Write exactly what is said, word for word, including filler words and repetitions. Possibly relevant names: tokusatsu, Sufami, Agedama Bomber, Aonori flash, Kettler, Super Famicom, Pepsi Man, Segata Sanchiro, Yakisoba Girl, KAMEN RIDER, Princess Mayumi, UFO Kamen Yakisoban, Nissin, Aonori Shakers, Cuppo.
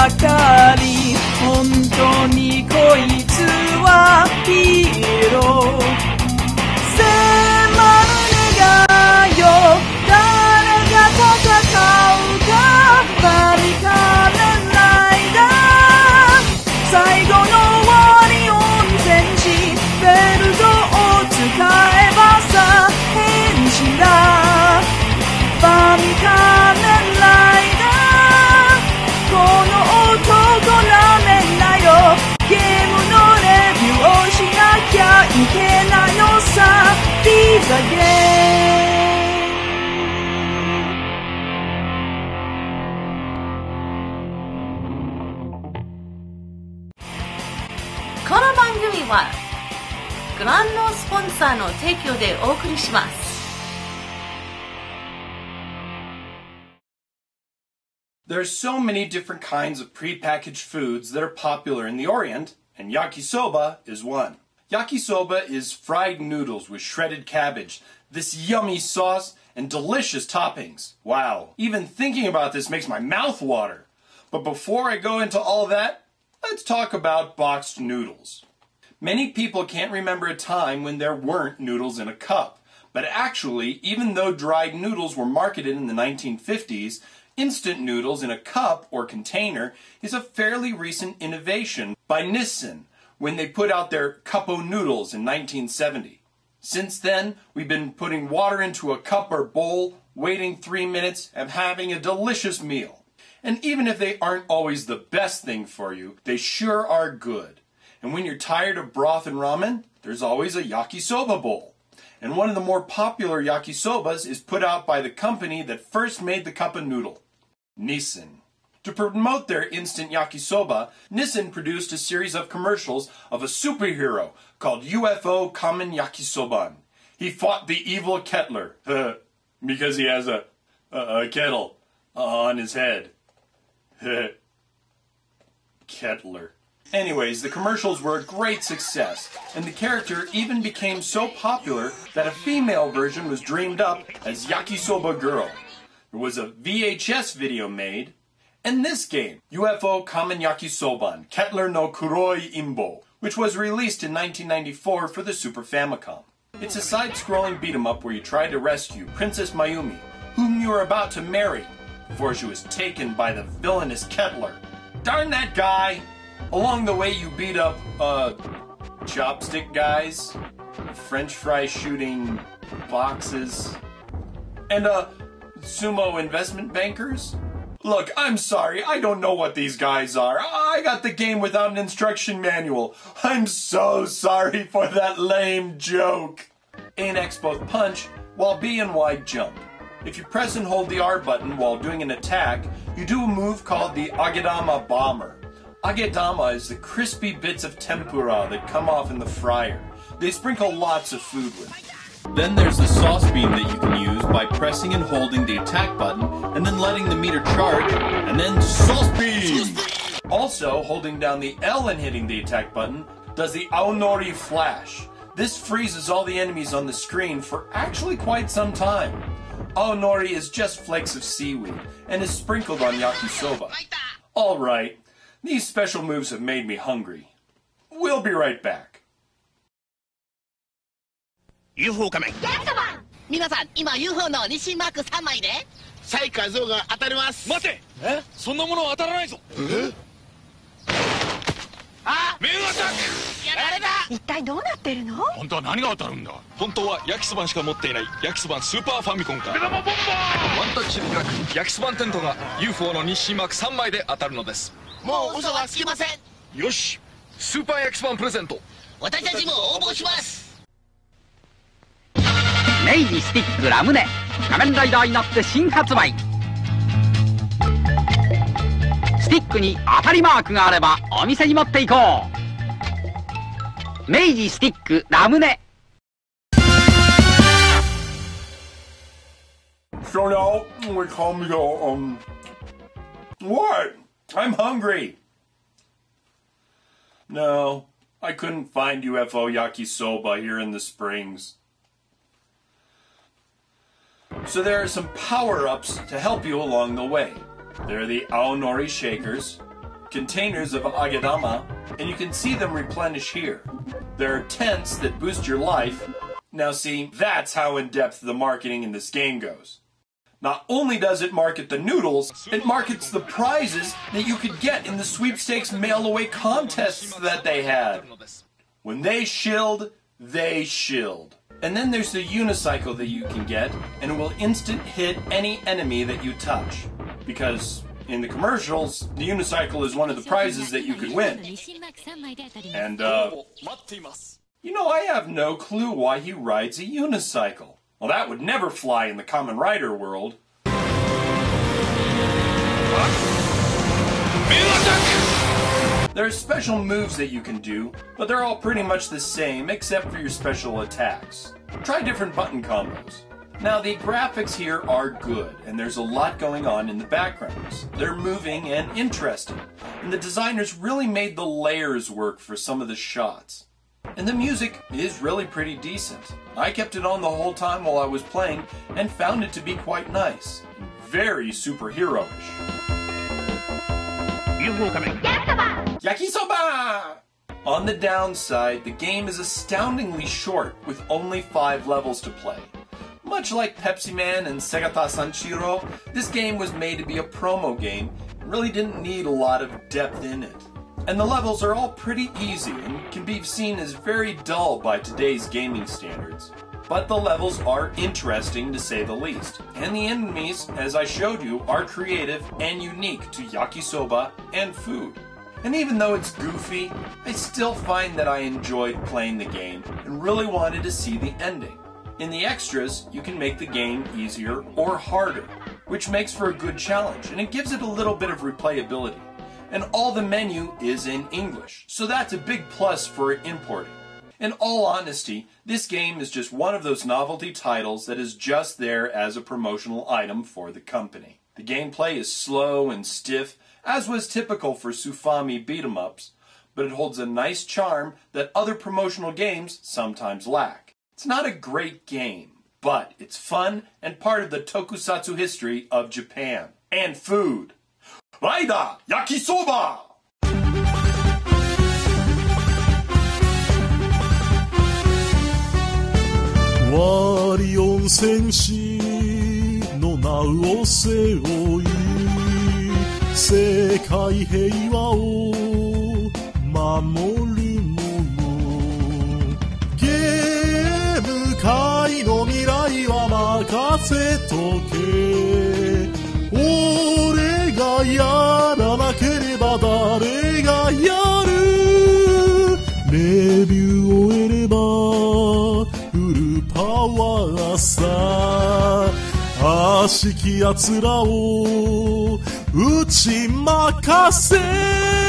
ばかり本当にこいつはヒーロー迫る願いよ誰が戦うか誰かのライダー最後の終わりを全身ベルトを使えばさ変身だバミカメこの番組はグランドスポンサーの提供でお送りします。There are so many different kinds of prepackaged foods that are popular in the Orient, and yakisoba is one. Yakisoba is fried noodles with shredded cabbage, this yummy sauce, and delicious toppings. Wow, even thinking about this makes my mouth water. But before I go into all that, let's talk about boxed noodles. Many people can't remember a time when there weren't noodles in a cup. But actually, even though dried noodles were marketed in the nineteen fifties, instant noodles in a cup or container is a fairly recent innovation by Nissin when they put out their Cuppo noodles in nineteen seventy. Since then, we've been putting water into a cup or bowl, waiting three minutes, and having a delicious meal. And even if they aren't always the best thing for you, they sure are good. And when you're tired of broth and ramen, there's always a yakisoba bowl. And one of the more popular yakisobas is put out by the company that first made the cup of noodle, Nissin. To promote their instant yakisoba, Nissin produced a series of commercials of a superhero called U F O Kamen Yakisoban. He fought the evil Kettler, uh, because he has a, a, a kettle on his head. Kettler. Anyways, the commercials were a great success, and the character even became so popular that a female version was dreamed up as Yakisoba Girl. There was a V H S video made, and this game, U F O Kamen Yakisoban, Kettler no Kuroi Imbo, which was released in nineteen ninety-four for the Super Famicom. It's a side-scrolling beat-em-up where you try to rescue Princess Mayumi, whom you are about to marry, before she was taken by the villainous Kettler. Darn that guy! Along the way, you beat up, uh, chopstick guys, french fry shooting boxes, and, uh, sumo investment bankers? Look, I'm sorry, I don't know what these guys are. I got the game without an instruction manual. I'm so sorry for that lame joke. A and X both punch, while B and Y jump. If you press and hold the R button while doing an attack, you do a move called the Agedama Bomber. Agedama is the crispy bits of tempura that come off in the fryer. They sprinkle lots of food with it. Then there's the sauce beam that you can use by pressing and holding the attack button and then letting the meter charge, and then sauce beam! Also, holding down the L and hitting the attack button does the Aonori flash. This freezes all the enemies on the screen for actually quite some time. Aonori is just flakes of seaweed and is sprinkled on yakisoba. Alright. These special moves have made me hungry. We'll be right back. U F O Kamen Yakisoban! Minasan, ima U F O no Nissin Mark three mai de Saika Zou ga atarimasu. Matte! Eh? Sonna mono wa ataranai zo. Eh? Ah! Men attack! Yarareta! Ittai dou natteru no? Hontou wa nani ga atarun da? Hontou wa Yakisoban shika motte inai Yakisoban Super Famicom ka Agedama Bomber! One touch de kraku Yakisoban Tent ga U F O no Nissin Mark three mai de ataru no desu.もう嘘はつきません。よし、スーパーヤキソバンプレゼント。私たちも応募します。メイジスティックラムネ、仮面ライダーになって新発売。スティックに当たりマークがあればお店に持っていこう。メイジスティックラムネ。So now we come to um what?I'm hungry! No, I couldn't find U F O yakisoba here in the Springs. So there are some power-ups to help you along the way. There are the Aonori Shakers, containers of Agedama, and you can see them replenish here. There are tents that boost your life. Now see, that's how in-depth the marketing in this game goes. Not only does it market the noodles, it markets the prizes that you could get in the sweepstakes mail-away contests that they had. When they shilled, they shilled. And then there's the unicycle that you can get, and it will instant hit any enemy that you touch. Because in the commercials, the unicycle is one of the prizes that you could win. And, uh, you know, I have no clue why he rides a unicycle. Well, that would never fly in the Kamen Rider world. There are special moves that you can do, but they're all pretty much the same except for your special attacks. Try different button combos. Now, the graphics here are good, and there's a lot going on in the backgrounds. They're moving and interesting, and the designers really made the layers work for some of the shots. And the music is really pretty decent. I kept it on the whole time while I was playing and found it to be quite nice. Very superhero-ish. Yakisoba! Yakisoba! On the downside, the game is astoundingly short with only five levels to play. Much like Pepsi Man and Segata Sanchiro, this game was made to be a promo game and really didn't need a lot of depth in it. And the levels are all pretty easy and can be seen as very dull by today's gaming standards. But the levels are interesting to say the least. And the enemies, as I showed you, are creative and unique to yakisoba and food. And even though it's goofy, I still find that I enjoyed playing the game and really wanted to see the ending. In the extras, you can make the game easier or harder, which makes for a good challenge, and it gives it a little bit of replayability. And all the menu is in English, so that's a big plus for importing. In all honesty, this game is just one of those novelty titles that is just there as a promotional item for the company. The gameplay is slow and stiff, as was typical for Sufami beat-em-ups, but it holds a nice charm that other promotional games sometimes lack. It's not a great game, but it's fun and part of the tokusatsu history of Japan. And food! Rider Yakisoba! Wari onsen shi no nau o seoi Sekai heiwa o mamoru mono Game kai no mirai wa makase toke Ore Ashiki yatsura o uchimakase